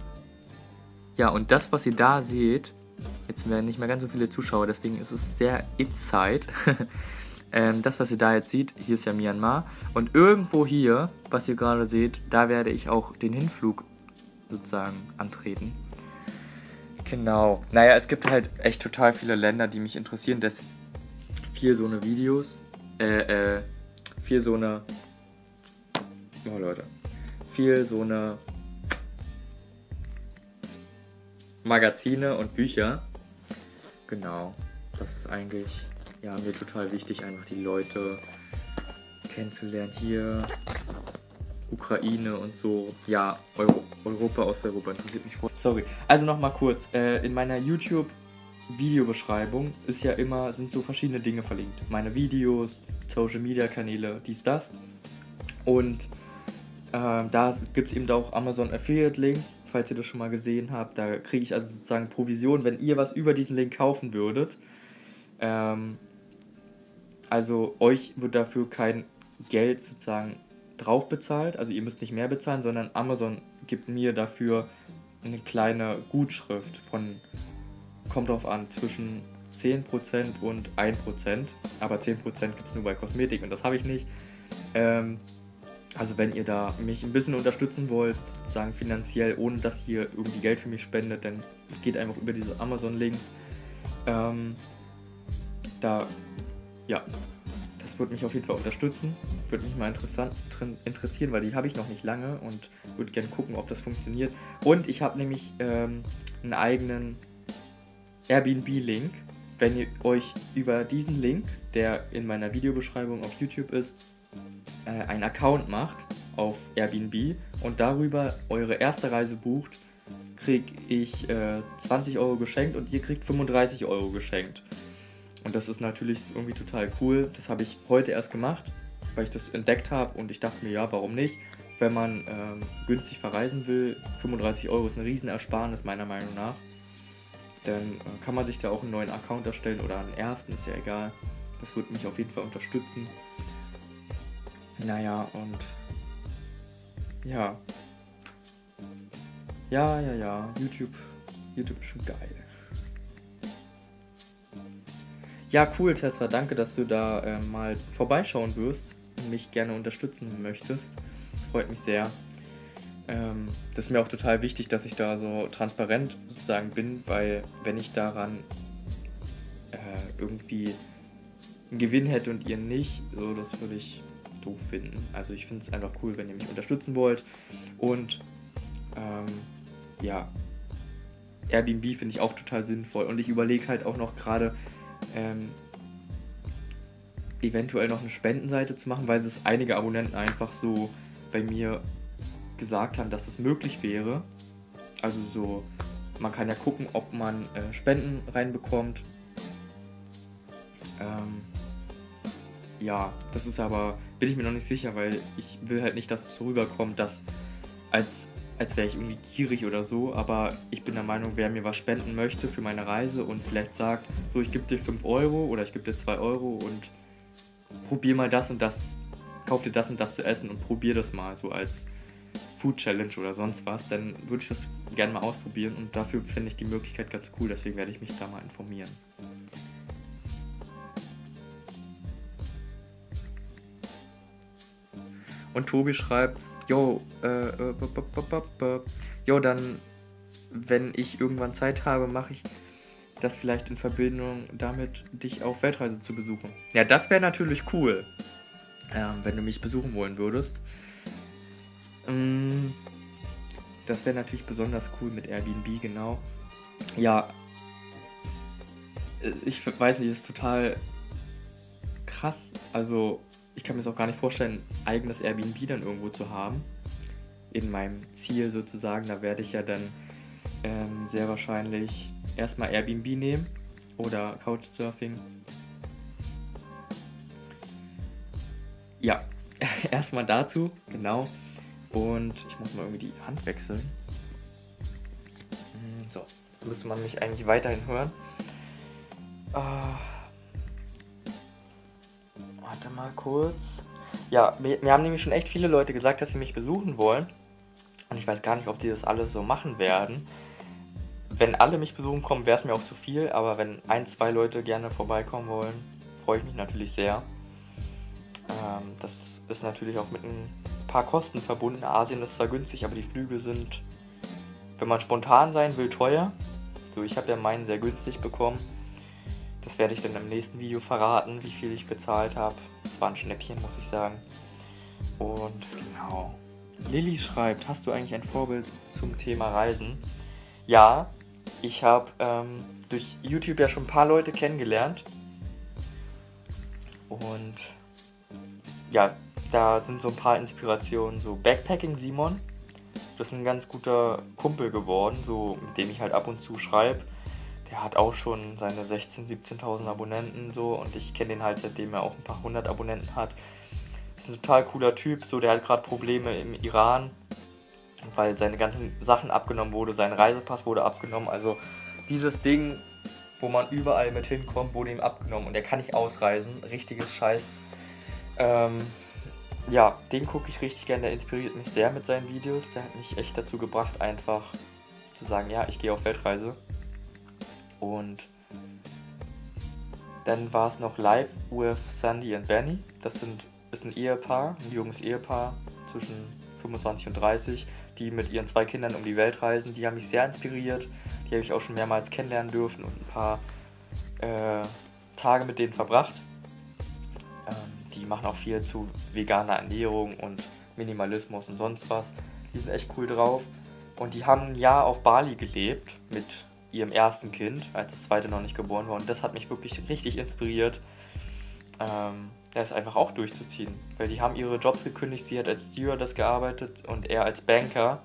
ja, und das, was ihr da seht, jetzt werden nicht mehr ganz so viele Zuschauer, deswegen ist es sehr Inside. Das, was ihr da jetzt seht, hier ist ja Myanmar, und irgendwo hier, was ihr gerade seht, da werde ich auch den Hinflug sozusagen antreten. Genau, naja, es gibt halt echt total viele Länder, die mich interessieren, dass viel so eine Magazine und Bücher. Genau, das ist eigentlich mir total wichtig, einfach die Leute kennenzulernen. Hier Ukraine und so. Ja, Europa, Osteuropa interessiert mich voll. Sorry. Also nochmal kurz, in meiner YouTube Videobeschreibung ist ja immer, sind so verschiedene Dinge verlinkt. Meine Videos, Social Media Kanäle, dies, das. Und da gibt es eben auch Amazon Affiliate Links, falls ihr das schon mal gesehen habt. Da kriege ich also sozusagen Provision, wenn ihr was über diesen Link kaufen würdet. Also euch wird dafür kein Geld sozusagen drauf bezahlt, also ihr müsst nicht mehr bezahlen, sondern Amazon gibt mir dafür eine kleine Gutschrift von, kommt drauf an, zwischen 10% und 1%, aber 10% gibt es nur bei Kosmetik und das habe ich nicht. Also wenn ihr da mich ein bisschen unterstützen wollt, sozusagen finanziell, ohne dass ihr irgendwie Geld für mich spendet, dann geht einfach über diese Amazon-Links. Ja, das würde mich auf jeden Fall unterstützen, würde mich mal interessieren, weil die habe ich noch nicht lange und würde gerne gucken, ob das funktioniert. Und ich habe nämlich einen eigenen Airbnb-Link. Wenn ihr euch über diesen Link, der in meiner Videobeschreibung auf YouTube ist, einen Account macht auf Airbnb und darüber eure erste Reise bucht, kriege ich 20 Euro geschenkt und ihr kriegt 35 Euro geschenkt. Und das ist natürlich irgendwie total cool. Das habe ich heute erst gemacht, weil ich das entdeckt habe und ich dachte mir, ja, warum nicht? Wenn man günstig verreisen will, 35 Euro ist eine Riesenersparnis meiner Meinung nach. Dann kann man sich da auch einen neuen Account erstellen oder einen ersten, ist ja egal. Das würde mich auf jeden Fall unterstützen. Naja, und ja. Ja, YouTube ist schon geil. Ja, cool, Tesla, danke, dass du da mal vorbeischauen wirst und mich gerne unterstützen möchtest. Das freut mich sehr. Das ist mir auch total wichtig, dass ich da so transparent sozusagen bin, weil wenn ich daran irgendwie einen Gewinn hätte und ihr nicht, so, das würde ich doof finden. Also ich finde es einfach cool, wenn ihr mich unterstützen wollt. Und ja, Airbnb finde ich auch total sinnvoll. Und ich überlege halt auch noch gerade, eventuell noch eine Spendenseite zu machen, weil es einige Abonnenten einfach so bei mir gesagt haben, dass es möglich wäre. Also so, man kann ja gucken, ob man Spenden reinbekommt. Ja, das ist aber, bin ich mir noch nicht sicher, weil ich will halt nicht, dass es so rüberkommt, dass als wäre ich irgendwie gierig oder so, aber ich bin der Meinung, wer mir was spenden möchte für meine Reise und vielleicht sagt, so, ich gebe dir 5 Euro oder ich gebe dir 2 Euro und probier mal das und das, kauf dir das und das zu essen und probier das mal so als Food Challenge oder sonst was, dann würde ich das gerne mal ausprobieren und dafür finde ich die Möglichkeit ganz cool, deswegen werde ich mich da mal informieren. Und Tobi schreibt, dann, wenn ich irgendwann Zeit habe, mache ich das vielleicht in Verbindung damit, dich auf Weltreise zu besuchen. Ja, das wäre natürlich cool, wenn du mich besuchen wollen würdest. Das wäre natürlich besonders cool mit Airbnb, genau. Ja, ich weiß nicht, das ist total krass, also ich kann mir das auch gar nicht vorstellen, ein eigenes Airbnb dann irgendwo zu haben. In meinem Ziel sozusagen, da werde ich ja dann sehr wahrscheinlich erstmal Airbnb nehmen oder Couchsurfing. Ja, erstmal dazu, genau. Und ich muss mal irgendwie die Hand wechseln. So, jetzt müsste man mich eigentlich weiterhin hören. Warte mal kurz. Ja, mir haben nämlich schon echt viele Leute gesagt, dass sie mich besuchen wollen. Und ich weiß gar nicht, ob die das alle so machen werden. Wenn alle mich besuchen kommen, wäre es mir auch zu viel. Aber wenn 1, 2 Leute gerne vorbeikommen wollen, freue ich mich natürlich sehr. Das ist natürlich auch mit ein paar Kosten verbunden. Asien ist zwar günstig, aber die Flüge sind, wenn man spontan sein will, teuer. So, ich habe ja meinen sehr günstig bekommen. Das werde ich dann im nächsten Video verraten, wie viel ich bezahlt habe. Das war ein Schnäppchen, muss ich sagen. Und genau. Lilly schreibt, hast du eigentlich ein Vorbild zum Thema Reisen? Ja, ich habe durch YouTube ja schon ein paar Leute kennengelernt. Und ja, Da sind so ein paar Inspirationen, so Backpacking Simon, das ist ein ganz guter Kumpel geworden, so mit dem ich halt ab und zu schreibe. Der hat auch schon seine 16.000, 17.000 Abonnenten so und ich kenne den halt, seitdem er auch ein paar hundert Abonnenten hat. Ist ein total cooler Typ, so der hat gerade Probleme im Iran, weil seine ganzen Sachen abgenommen wurde, sein Reisepass wurde abgenommen, also dieses Ding, wo man überall mit hinkommt, wurde ihm abgenommen und er kann nicht ausreisen, richtiges Scheiß. Ja, den gucke ich richtig gern, der inspiriert mich sehr mit seinen Videos, der hat mich echt dazu gebracht, einfach zu sagen, ja, ich gehe auf Weltreise. Und dann war es noch Live with Sandy and Benny, das ist ein Ehepaar, ein junges Ehepaar zwischen 25 und 30, die mit ihren 2 Kindern um die Welt reisen, die haben mich sehr inspiriert, die habe ich auch schon mehrmals kennenlernen dürfen und ein paar Tage mit denen verbracht. Die machen auch viel zu veganer Ernährung und Minimalismus und sonst was, die sind echt cool drauf und die haben ein Jahr auf Bali gelebt mit ihrem ersten Kind, als das zweite noch nicht geboren war und das hat mich wirklich richtig inspiriert, das einfach auch durchzuziehen, weil die haben ihre Jobs gekündigt, sie hat als Stewardess gearbeitet und er als Banker,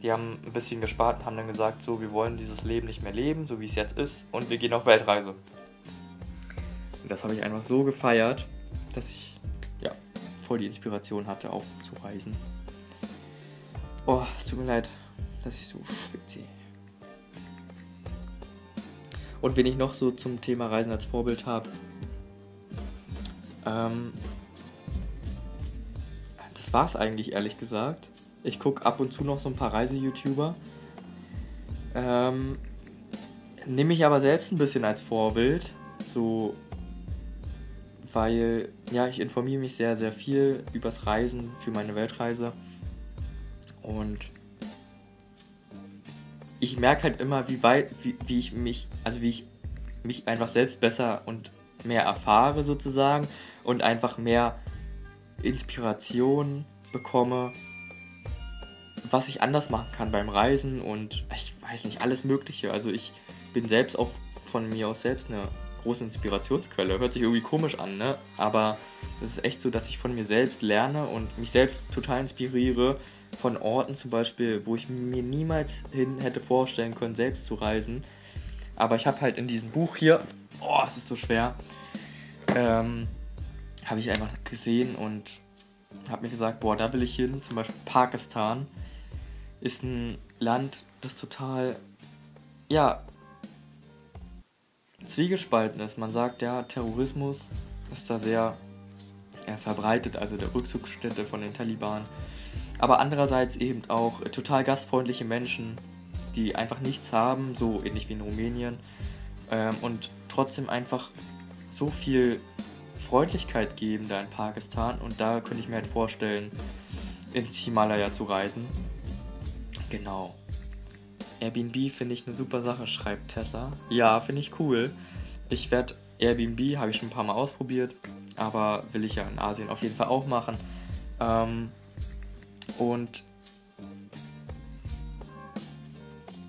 die haben ein bisschen gespart und haben dann gesagt, so, wir wollen dieses Leben nicht mehr leben, so wie es jetzt ist und wir gehen auf Weltreise. Und das habe ich einfach so gefeiert, dass ich ja voll die Inspiration hatte, auch zu reisen. Oh, es tut mir leid, dass ich so schwitze. Und wen ich noch so zum Thema Reisen als Vorbild habe, das war's eigentlich, ehrlich gesagt. Ich gucke ab und zu noch so ein paar Reise-YouTuber, nehme mich aber selbst ein bisschen als Vorbild, so, weil, ja, ich informiere mich sehr, sehr viel übers Reisen für meine Weltreise und ich merke halt immer, wie ich mich einfach selbst besser und mehr erfahre sozusagen und einfach mehr Inspiration bekomme, was ich anders machen kann beim Reisen und ich weiß nicht, alles Mögliche. Also ich bin selbst auch von mir aus selbst eine große Inspirationsquelle. Hört sich irgendwie komisch an, ne? Aber es ist echt so, dass ich von mir selbst lerne und mich selbst total inspiriere, von Orten zum Beispiel, wo ich mir niemals hin hätte vorstellen können, selbst zu reisen. Aber ich habe halt in diesem Buch hier, oh, es ist so schwer, habe ich einfach gesehen und habe mir gesagt, boah, da will ich hin. Zum Beispiel Pakistan ist ein Land, das total, ja, zwiegespalten ist. Man sagt, ja, Terrorismus ist da sehr verbreitet, also der Rückzugsstätte von den Taliban. Aber andererseits eben auch total gastfreundliche Menschen, die einfach nichts haben, so ähnlich wie in Rumänien, und trotzdem einfach so viel Freundlichkeit geben da in Pakistan. Und da könnte ich mir halt vorstellen, ins Himalaya zu reisen. Genau. Airbnb finde ich eine super Sache, schreibt Tessa. Ja, finde ich cool. Ich werde Airbnb, habe ich schon ein paar Mal ausprobiert, aber will ich ja in Asien auf jeden Fall auch machen. Und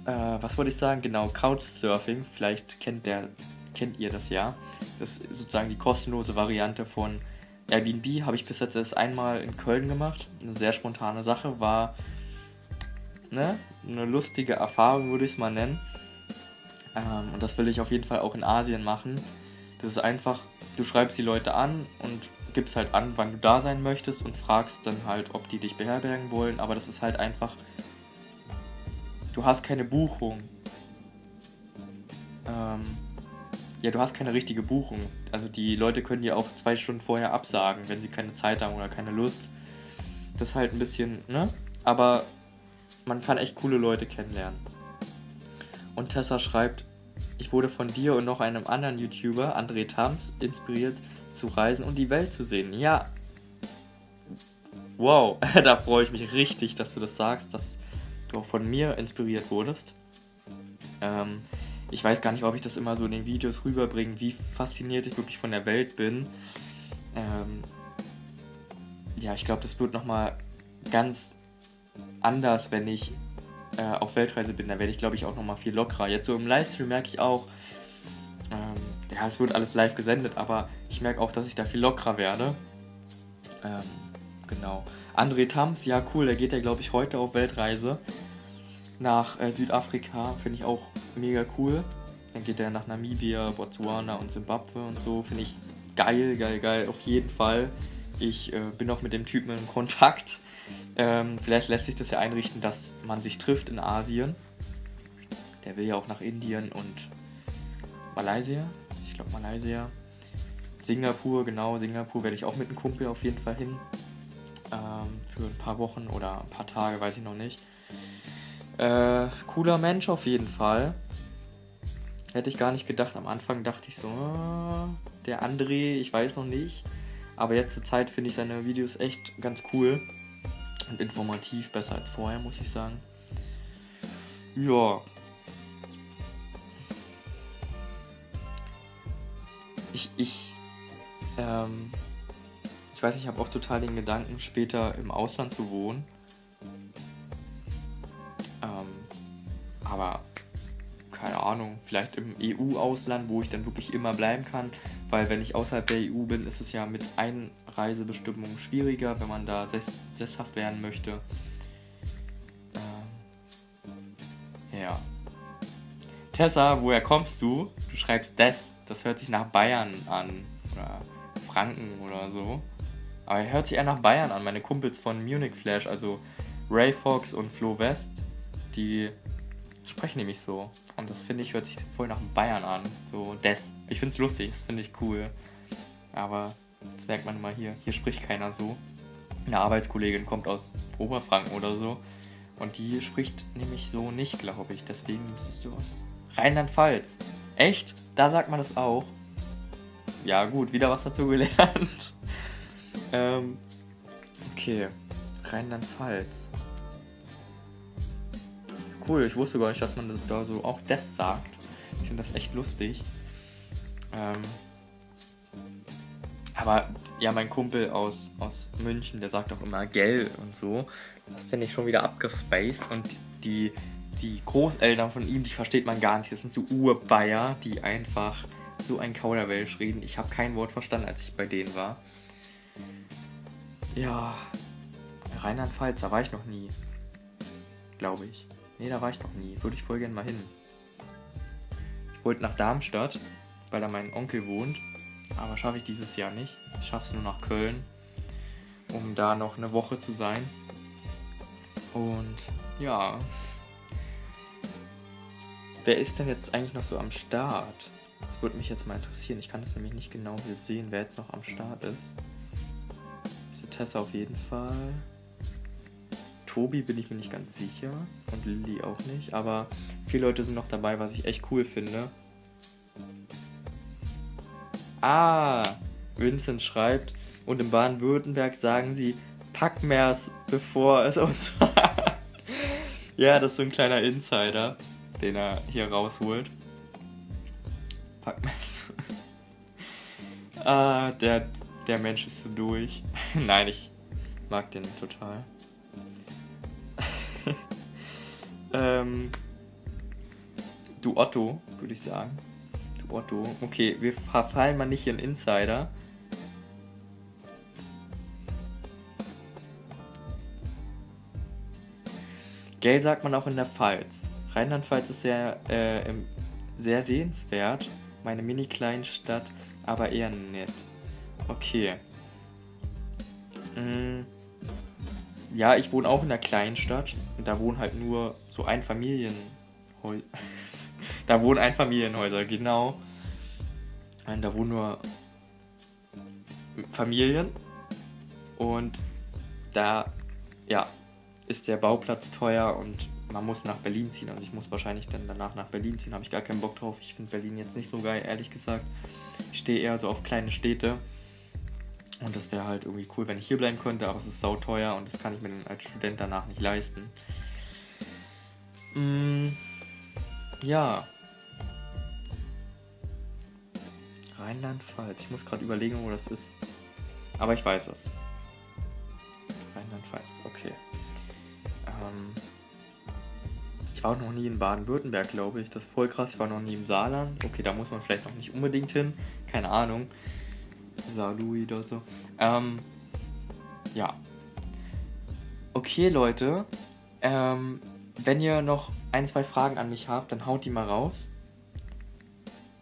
was wollte ich sagen? Genau, Couchsurfing, vielleicht kennt ihr das ja. Das ist sozusagen die kostenlose Variante von Airbnb. Habe ich bis jetzt erst einmal in Köln gemacht. Eine sehr spontane Sache, war eine lustige Erfahrung, würde ich es mal nennen. Und das will ich auf jeden Fall auch in Asien machen. Das ist einfach, du schreibst die Leute an und gibst halt an, wann du da sein möchtest und fragst dann halt, ob die dich beherbergen wollen, aber das ist halt einfach, du hast keine Buchung. Ja, du hast keine richtige Buchung. Also die Leute können dir auch 2 Stunden vorher absagen, wenn sie keine Zeit haben oder keine Lust. Das ist halt ein bisschen, aber man kann echt coole Leute kennenlernen. Und Tessa schreibt, ich wurde von dir und noch einem anderen YouTuber, André Tams, inspiriert, zu reisen und die Welt zu sehen. Ja, wow, da freue ich mich richtig, dass du das sagst, dass du auch von mir inspiriert wurdest. Ich weiß gar nicht, ob ich das immer so in den Videos rüberbringe, wie fasziniert ich wirklich von der Welt bin. Ja, ich glaube, das wird nochmal ganz anders, wenn ich auf Weltreise bin. Da werde ich, glaube ich, auch nochmal viel lockerer. Jetzt so im Livestream merke ich auch, ja, es wird alles live gesendet, aber ich merke auch, dass ich da viel lockerer werde. Genau. André Tams, ja cool, der geht ja glaube ich heute auf Weltreise nach Südafrika, finde ich auch mega cool. Dann geht er nach Namibia, Botswana und Zimbabwe und so, finde ich geil, auf jeden Fall. Ich bin auch mit dem Typen in Kontakt. Vielleicht lässt sich das ja einrichten, dass man sich trifft in Asien. Der will ja auch nach Indien und Malaysia. Ich glaube Malaysia. Singapur, genau. Singapur werde ich auch mit einem Kumpel auf jeden Fall hin. Für ein paar Wochen oder ein paar Tage, weiß ich noch nicht. Cooler Mensch auf jeden Fall. Hätte ich gar nicht gedacht. Am Anfang dachte ich so, der André, ich weiß noch nicht. Aber jetzt zur Zeit finde ich seine Videos echt ganz cool und informativ, besser als vorher, muss ich sagen. Ja. Ich weiß nicht, ich habe auch total den Gedanken, später im Ausland zu wohnen. Aber keine Ahnung, vielleicht im EU-Ausland, wo ich dann wirklich immer bleiben kann, weil wenn ich außerhalb der EU bin, ist es ja mit Einreisebestimmungen schwieriger, wenn man da sesshaft werden möchte. Ja. Tessa, woher kommst du? Du schreibst das. Das hört sich nach Bayern an oder Franken oder so. Aber er hört sich eher nach Bayern an. Meine Kumpels von Munich Flash, also Ray Fox und Flo West, die sprechen nämlich so. Und das finde ich, hört sich voll nach Bayern an. So, das. Ich finde es lustig, das finde ich cool. Aber das merkt man mal hier. Hier spricht keiner so. Eine Arbeitskollegin kommt aus Oberfranken oder so. Und die spricht nämlich so nicht, glaube ich. Deswegen müsstest du aus Rheinland-Pfalz. Echt? Da sagt man das auch. Ja gut, wieder was dazu gelernt. Okay. Rheinland-Pfalz. Cool, ich wusste gar nicht, dass man das da so auch das sagt. Ich finde das echt lustig. Aber ja, mein Kumpel aus München, der sagt auch immer gell und so. Das finde ich schon wieder abgespaced. Und die Großeltern von ihm, die versteht man gar nicht. Das sind so Urbayer, die einfach so ein Kauderwelsch reden. Ich habe kein Wort verstanden, als ich bei denen war. Ja, Rheinland-Pfalz, da war ich noch nie. Glaube ich. Nee, da war ich noch nie. Würde ich voll gerne mal hin. Ich wollte nach Darmstadt, weil da mein Onkel wohnt. Aber schaffe ich dieses Jahr nicht. Ich schaffe es nur nach Köln, um da noch eine Woche zu sein. Und ja... Wer ist denn jetzt eigentlich noch so am Start? Das würde mich jetzt mal interessieren. Ich kann das nämlich nicht genau hier sehen, wer jetzt noch am Start ist. Diese Tessa auf jeden Fall. Tobi bin ich mir nicht ganz sicher. Und Lilly auch nicht. Aber viele Leute sind noch dabei, was ich echt cool finde. Ah! Vincent schreibt, und in Baden-Württemberg sagen sie, pack mehr's, bevor es uns hat. Ja, das ist so ein kleiner Insider, den er hier rausholt. Pack mal. Ah, der Mensch ist so durch. Nein, ich mag den total. Du Otto, würde ich sagen. Du Otto. Okay, wir verfallen mal nicht in Insider. Gell sagt man auch in der Pfalz. Rheinland-Pfalz ist sehr, sehr sehenswert, meine Mini-Kleinstadt, aber eher nett. Okay. Ja, ich wohne auch in einer Kleinstadt und da wohnen halt nur so Einfamilienhäuser. Da wohnen Einfamilienhäuser, genau. Und da wohnen nur Familien und da, ja, ist der Bauplatz teuer und man muss nach Berlin ziehen, also ich muss wahrscheinlich dann danach nach Berlin ziehen, habe ich gar keinen Bock drauf. Ich finde Berlin jetzt nicht so geil, ehrlich gesagt. Ich stehe eher so auf kleine Städte und das wäre halt irgendwie cool, wenn ich hier bleiben könnte, aber es ist sauteuer und das kann ich mir dann als Student danach nicht leisten. Ja. Rheinland-Pfalz, ich muss gerade überlegen, wo das ist, aber ich weiß es. Rheinland-Pfalz, okay. Ich war auch noch nie in Baden-Württemberg, glaube ich. Das ist voll krass. Ich war noch nie im Saarland. Okay, da muss man vielleicht noch nicht unbedingt hin. Keine Ahnung. Saarlouis oder so. ja. Okay, Leute. Wenn ihr noch ein, zwei Fragen an mich habt, dann haut die mal raus.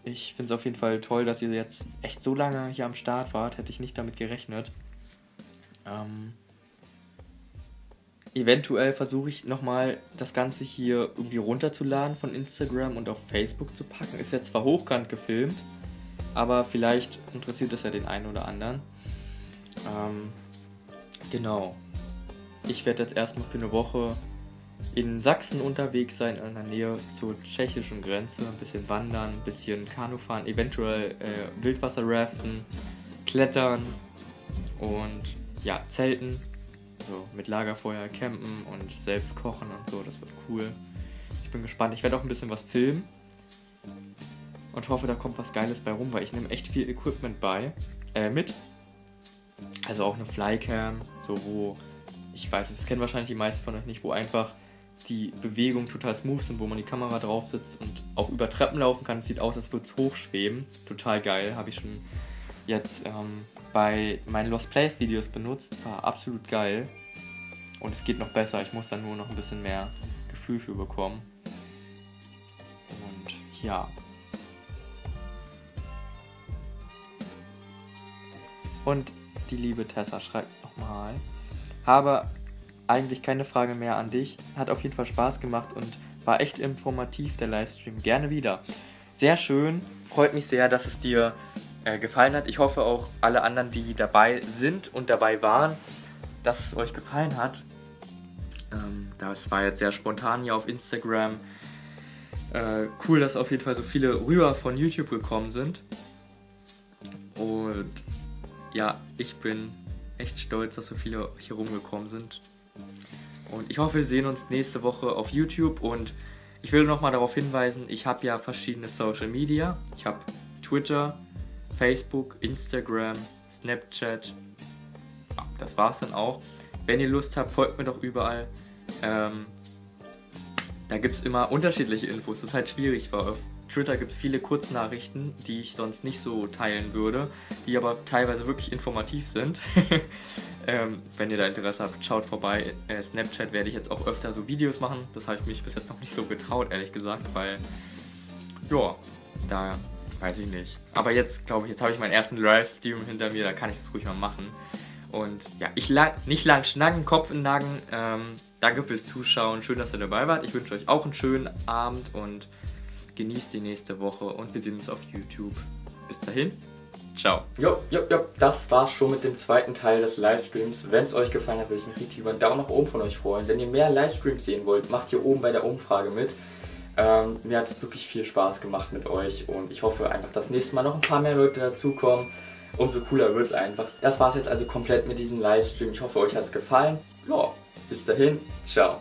Ich finde es auf jeden Fall toll, dass ihr jetzt echt so lange hier am Start wart. Hätte ich nicht damit gerechnet. Eventuell versuche ich nochmal das Ganze hier irgendwie runterzuladen von Instagram und auf Facebook zu packen. Ist jetzt zwar hochkant gefilmt, aber vielleicht interessiert das ja den einen oder anderen. Genau. Ich werde jetzt erstmal für eine Woche in Sachsen unterwegs sein, in der Nähe zur tschechischen Grenze. Ein bisschen wandern, ein bisschen Kanu fahren, eventuell Wildwasserraften, klettern und ja, zelten. Also mit Lagerfeuer campen und selbst kochen und so, das wird cool. Ich bin gespannt. Ich werde auch ein bisschen was filmen und hoffe, da kommt was Geiles bei rum, weil ich nehme echt viel Equipment mit. Also auch eine Flycam, so wo, ich weiß, das kennen wahrscheinlich die meisten von euch nicht, wo einfach die Bewegungen total smooth sind, wo man die Kamera drauf sitzt und auch über Treppen laufen kann. Es sieht aus, als würde es hochschweben. Total geil, habe ich schon jetzt bei meinen Lost Place Videos benutzt. War absolut geil und es geht noch besser. Ich muss dann nur noch ein bisschen mehr Gefühl für bekommen. Und ja. Und die liebe Tessa schreibt nochmal: Habe eigentlich keine Frage mehr an dich. Hat auf jeden Fall Spaß gemacht und war echt informativ, der Livestream. Gerne wieder. Sehr schön. Freut mich sehr, dass es dir gefallen hat. Ich hoffe auch alle anderen, die dabei sind und dabei waren, dass es euch gefallen hat. Das war jetzt sehr spontan hier auf Instagram. Cool, dass auf jeden Fall so viele rüber von YouTube gekommen sind. Und ja, ich bin echt stolz, dass so viele hier rumgekommen sind. Und ich hoffe, wir sehen uns nächste Woche auf YouTube. Und ich will nochmal darauf hinweisen, ich habe ja verschiedene Social Media. Ich habe Twitter, Facebook, Instagram, Snapchat. Ja, das war's dann auch. Wenn ihr Lust habt, folgt mir doch überall. Da gibt es immer unterschiedliche Infos. Das ist halt schwierig, weil auf Twitter gibt es viele Kurznachrichten, die ich sonst nicht so teilen würde, die aber teilweise wirklich informativ sind. Wenn ihr da Interesse habt, schaut vorbei. Snapchat werde ich jetzt auch öfter so Videos machen. Das habe ich mich bis jetzt noch nicht so getraut, ehrlich gesagt, weil, ja, da weiß ich nicht. Aber jetzt, glaube ich, jetzt habe ich meinen ersten Livestream hinter mir, da kann ich das ruhig mal machen. Und ja, nicht lang schnacken, Kopf in Nacken. Danke fürs Zuschauen, schön, dass ihr dabei wart. Ich wünsche euch auch einen schönen Abend und genießt die nächste Woche und wir sehen uns auf YouTube. Bis dahin, ciao. Jo, das war's schon mit dem zweiten Teil des Livestreams. Wenn es euch gefallen hat, würde ich mich richtig über einen Daumen nach oben von euch freuen. Wenn ihr mehr Livestreams sehen wollt, macht hier oben bei der Umfrage mit. Mir hat es wirklich viel Spaß gemacht mit euch und ich hoffe einfach, dass nächstes Mal noch ein paar mehr Leute dazukommen. Umso cooler wird es einfach. Das war's jetzt also komplett mit diesem Livestream. Ich hoffe, euch hat es gefallen. Ja, bis dahin, ciao.